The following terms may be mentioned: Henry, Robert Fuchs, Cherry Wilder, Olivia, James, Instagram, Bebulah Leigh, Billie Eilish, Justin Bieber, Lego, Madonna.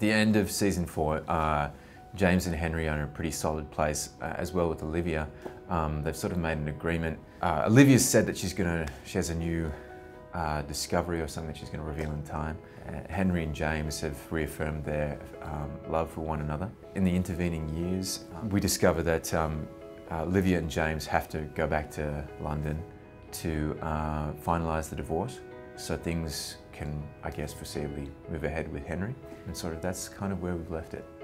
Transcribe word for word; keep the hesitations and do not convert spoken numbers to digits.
The end of season four, uh, James and Henry are in a pretty solid place, uh, as well with Olivia. Um, they've sort of made an agreement. Uh, Olivia's said that she's gonna, she has a new uh, discovery or something she's gonna reveal in time. Uh, Henry and James have reaffirmed their um, love for one another. In the intervening years, we discover that um, uh, Olivia and James have to go back to London to uh, finalise the divorce. So things can, I guess, foreseeably move ahead with Henry. And sort of that's kind of where we've left it.